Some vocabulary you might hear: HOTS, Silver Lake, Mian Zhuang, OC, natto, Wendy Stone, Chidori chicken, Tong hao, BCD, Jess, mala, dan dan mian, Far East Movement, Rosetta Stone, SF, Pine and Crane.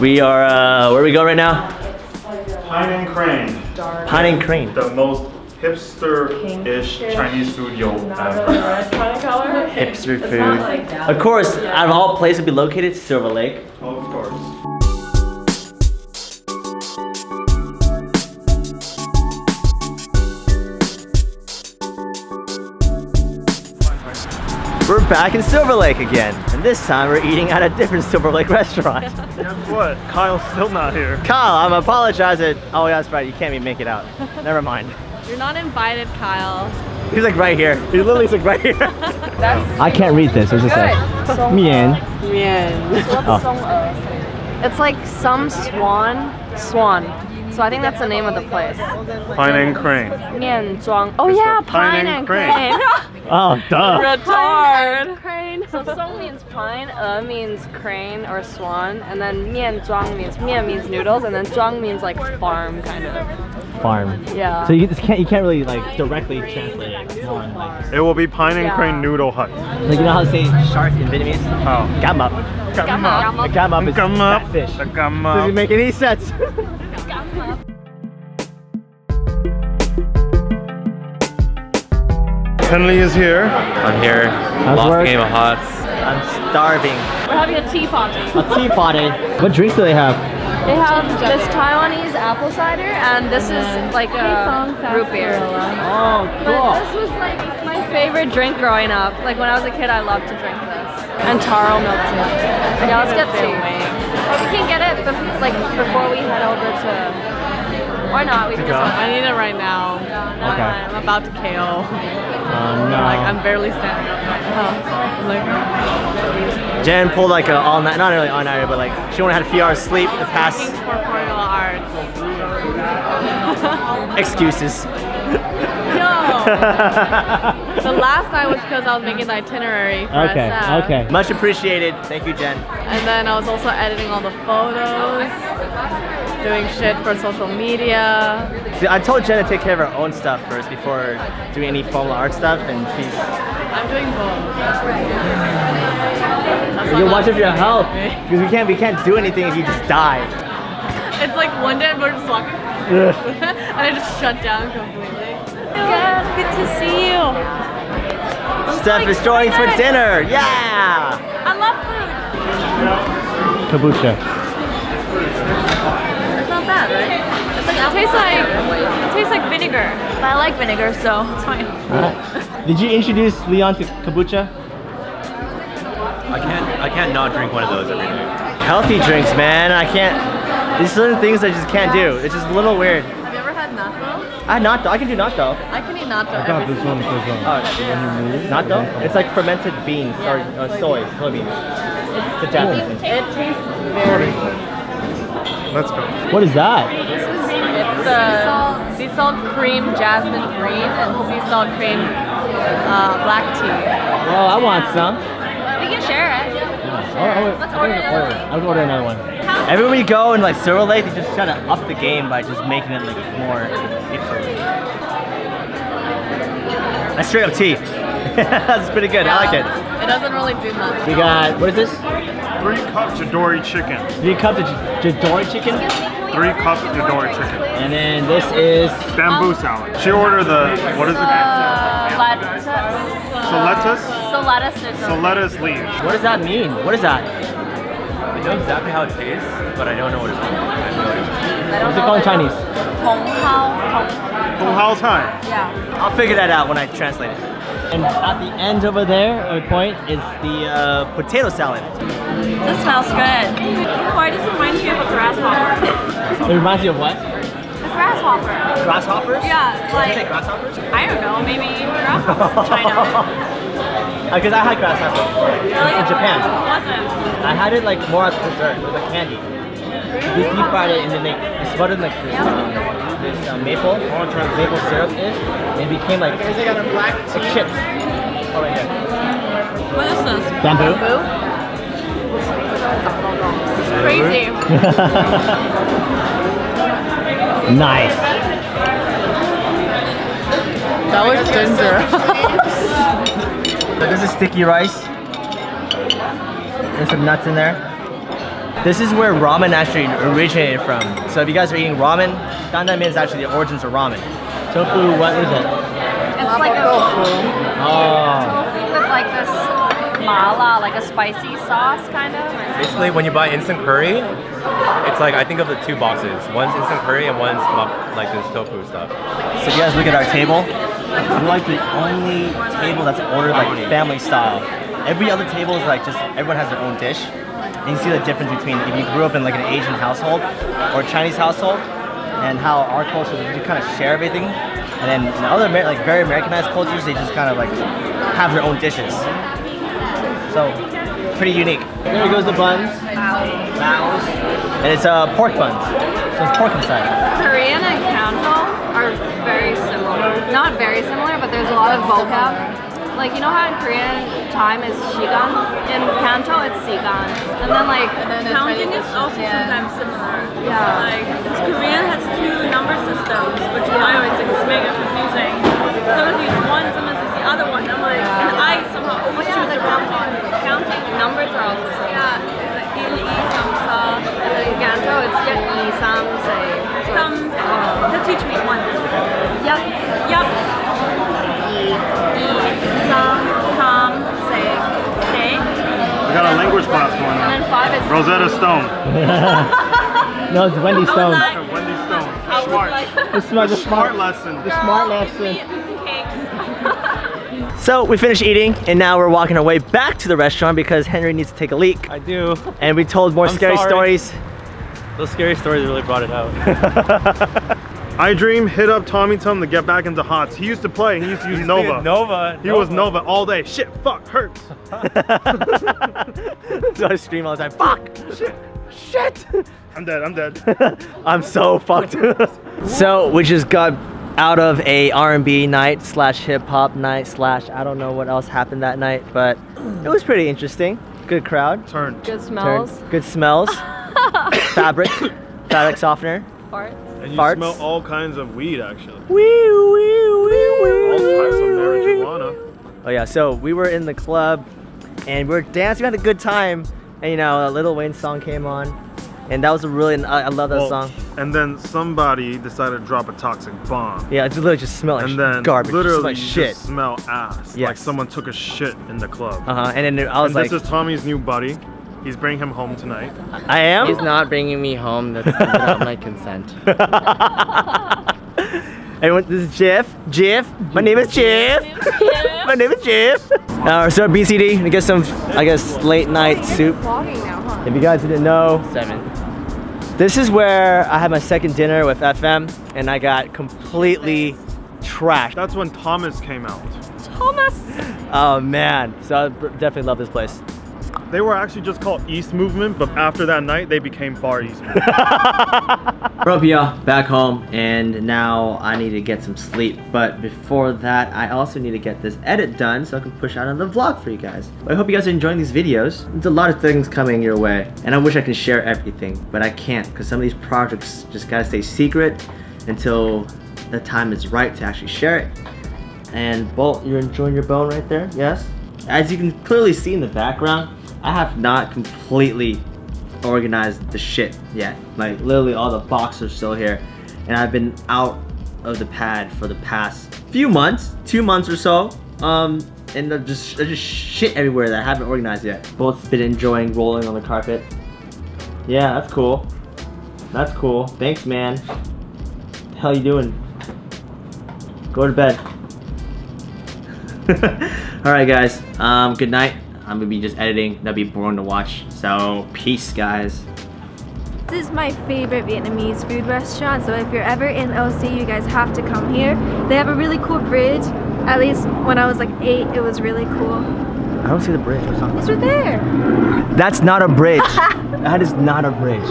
We are, where are we going right now? Pine and Crane. Pine and Crane. The most hipster-ish Chinese food you'll ever have. Hipster food. Like that, of course, yeah. Out of all places to be located, Silver Lake. Oh, of course. We're back in Silver Lake again, and this time we're eating at a different Silver Lake restaurant. Guess what? Kyle's still not here. Kyle, I'm apologizing. Oh, that's right. You can't even make it out. Never mind. You're not invited, Kyle. He's like right here. He literally is like right here. I can't read this. What's it say? Mian. Mian. It's like some swan. So I think that's the name of the place. Pine and Crane. Mian Zhuang. Oh yeah, Pine and Crane. Oh, duh. Retard. Crane. So song means pine, means crane or swan, and then mian zhuang means noodles, and then zhuang means like farm kind of. Farm. Yeah. So you can't really like directly translate it. It will be Pine and Crane noodle hut. Like you know how to say shark in Vietnamese? Oh. Gam up. Gam up. Gam up is fat fish. Doesn't make any sense. Gam up. Henley is here. I'm here. Lost game of hots. I'm starving. We're having a tea party. A tea party. What drinks do they have? They have this Taiwanese apple cider, and this is like a root beer. Oh, cool. But this was like my favorite drink growing up. Like when I was a kid, I loved to drink this. And taro milk tea. Yeah, let's get tea. Well, we can get it before we head over to. Or not, we can just, I need it right now. Okay. I'm about to KO. No. Like, I'm barely standing up. Like, Jen pulled like an all night, not really all night, but like she only had a few hours sleep the past. Excuses. No. The last night was because I was making the itinerary for SF. Okay. Much appreciated. Thank you, Jen. And then I was also editing all the photos. Doing shit for social media. See, I told Jen to take care of her own stuff first before doing any formal art stuff, and she's... I'm doing both. You watch out for your health, because we can't do anything if you just die. It's like one day we're just walking, and I just shut down completely. God, good to see you. Steph is joining for dinner. Yeah. I love food. Kombucha. Bad, right? It tastes like vinegar. But I like vinegar, so it's fine. Right. Did you introduce Leon to kombucha? I can't not drink one of those every day. Healthy drinks, man. I can't. There's certain things I just can't do. It's just a little weird. Have you ever had natto? I can do natto. I can eat natto. I got this one. Natto? It's like fermented beans or soybeans. It's Japanese. It tastes very good. Let's go. What is that? This is sea salt cream jasmine green and sea salt cream black tea. Well, I want some. We can share it. Let's order another one. Everywhere we go in like Silver Lake, they just try to up the game by just making it like more interesting. That's straight up tea. That's pretty good. Yeah, I like it. It doesn't really do much. We got, what is this? 3 cups Chidori chicken. 3 cups of Chidori chicken? 3 cups of Chidori chicken. And then this is... Bamboo salad. She ordered the, what is it? Soletus. Soletus leaves. What does that mean? What is that? I know exactly how it tastes, but I don't know what it's called. What's it called in Chinese? Tong hao. Tong hao time. Yeah. I'll figure that out when I translate it. And at the end over there, or point, is the potato salad. This smells good. Why does it remind you of a grasshopper? It reminds you of what? A grasshopper. Grasshoppers? Yeah. Like, did you say grasshoppers? I don't know, maybe grasshoppers in China. Because I had grasshoppers before. Really? In Japan. Awesome. I had it like more as a dessert, with a candy. Really? You deep fried it and then they smothered like this. Yeah. This maple syrup-ish, and it became like chips. Oh, right here. What is this? Bamboo? This is crazy. Nice. That was ginger. This is sticky rice. There's some nuts in there. This is where ramen actually originated from. So if you guys are eating ramen, dan dan mian is actually the origins of ramen. Tofu, what is it? It's like a tofu with like this mala, like a spicy sauce kind of. Basically when you buy instant curry, it's like, I think of the two boxes. One's instant curry and one's like this tofu stuff. So if you guys look at our table, we're like the only table that's ordered like family style. Every other table is like just, everyone has their own dish. And you see the difference between if you grew up in like an Asian household or a Chinese household, and how our cultures, we kind of share everything. And then in other like very Americanized cultures, they just kind of like have their own dishes. So pretty unique. There goes the buns. Baos. And it's pork buns. So it's pork inside. Korean and Canton are very similar. Not very similar, but there's a lot of vocab. Like, you know how in Korean time is shigan? In Kanto it's sigan. And then like counting is also sometimes similar. Yeah. Like Korean has two number systems, which I always think is mega confusing. Someone uses one, someone uses the other one. I'm like, and I somehow always choose the wrong one. Counting numbers are also similar. Yeah. Like il i samsa. And then in Kanto it's get i sam say. They'll teach me one. Yep. Yep. We got a language class going on. And then 5 is Rosetta Stone. No, it's Wendy Stone. Like, Wendy Stone. The smart lesson. So we finished eating, and now we're walking our way back to the restaurant because Henry needs to take a leak. I do. And we told more scary stories. Those scary stories really brought it out. iDream hit up Tommy Tom to get back into HOTS. He used to play, he used to use Nova. He was Nova all day. Shit, fuck, hurts. So I scream all the time, fuck, shit, shit. I'm dead, I'm dead. I'm so fucked. So we just got out of a R&B night slash hip hop night slash I don't know what else happened that night, but it was pretty interesting. Good crowd. Good smells. Good smells. Fabric softener. Farts. And you smell all kinds of weed, actually. All types of marijuana. Oh yeah, so we were in the club, and we were dancing, we had a good time, and you know, a Lil Wayne's song came on, and that was a really, I love that song. And then somebody decided to drop a toxic bomb. Yeah, it literally just smelled like garbage. Literally just smell ass. Yes. Like someone took a shit in the club. And then I was like, this is Tommy's new buddy. He's bringing him home tonight. I am? He's not bringing me home. That's without my consent. Everyone, this is Jeff. Jeff. My name is Jeff. My name is Jeff. So at BCD, we get some, I guess, late night soup. If you guys didn't know, this is where I had my second dinner with FM, and I got completely trashed. That's when Thomas came out. Thomas. Oh man. So I definitely love this place. They were actually just called East Movement, but after that night, they became Far East Movement. We're up y'all, back home, and now I need to get some sleep. But before that, I also need to get this edit done so I can push out on the vlog for you guys. I hope you guys are enjoying these videos. There's a lot of things coming your way, and I wish I could share everything, but I can't because some of these projects just gotta stay secret until the time is right to actually share it. And Bolt, you're enjoying your bone right there, yes? As you can clearly see in the background, I have not completely organized the shit yet. Like literally all the boxes are still here. And I've been out of the pad for the past few months, 2 months or so. And there's just shit everywhere that I haven't organized yet. Both been enjoying rolling on the carpet. Yeah, that's cool. That's cool. Thanks, man. What the hell you doing? Go to bed. Alright guys, good night. I'm gonna be just editing, that'd be boring to watch. So, peace guys. This is my favorite Vietnamese food restaurant, so if you're ever in OC, you guys have to come here. They have a really cool bridge. At least when I was like 8, it was really cool. I don't see the bridge. It's right there. That's not a bridge. That is not a bridge.